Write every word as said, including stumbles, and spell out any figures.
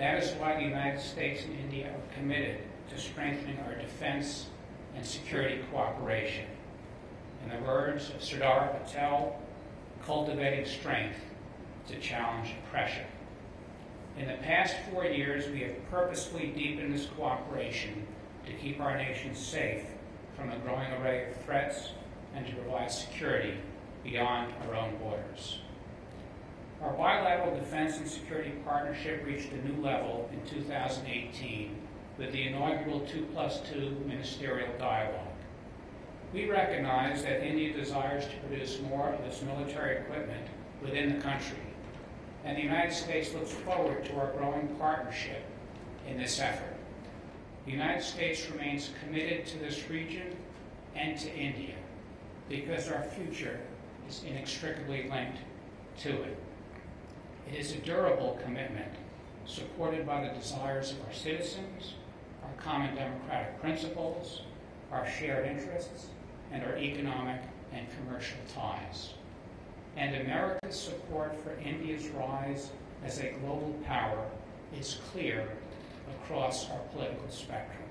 That is why the United States and India are committed to strengthening our defense and security cooperation. In the words of Sardar Patel, cultivating strength to challenge oppression. In the past four years, we have purposefully deepened this cooperation to keep our nation safe from a growing array of threats and to provide security beyond our own borders. Our bilateral defense and security partnership reached a new level in two thousand eighteen with the inaugural two plus two ministerial dialogue. We recognize that India desires to produce more of its military equipment within the country, and the United States looks forward to our growing partnership in this effort. The United States remains committed to this region and to India because our future is inextricably linked to it. It is a durable commitment supported by the desires of our citizens, our common democratic principles, our shared interests, and our economic and commercial ties. And America's support for India's rise as a global power is clear across our political spectrum.